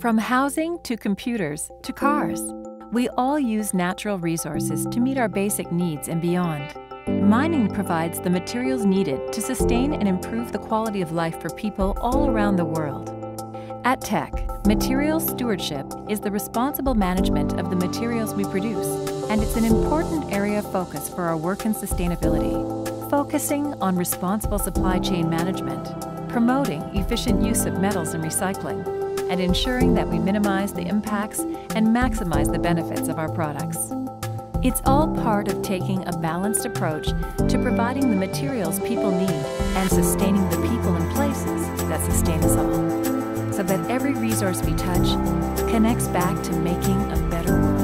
From housing to computers to cars, we all use natural resources to meet our basic needs and beyond. Mining provides the materials needed to sustain and improve the quality of life for people all around the world. At Teck, materials stewardship is the responsible management of the materials we produce, and it's an important area of focus for our work in sustainability, focusing on responsible supply chain management, promoting efficient use of metals and recycling, and ensuring that we minimize the impacts and maximize the benefits of our products. It's all part of taking a balanced approach to providing the materials people need and sustaining the people and places that sustain us all, so that every resource we touch connects back to making a better world.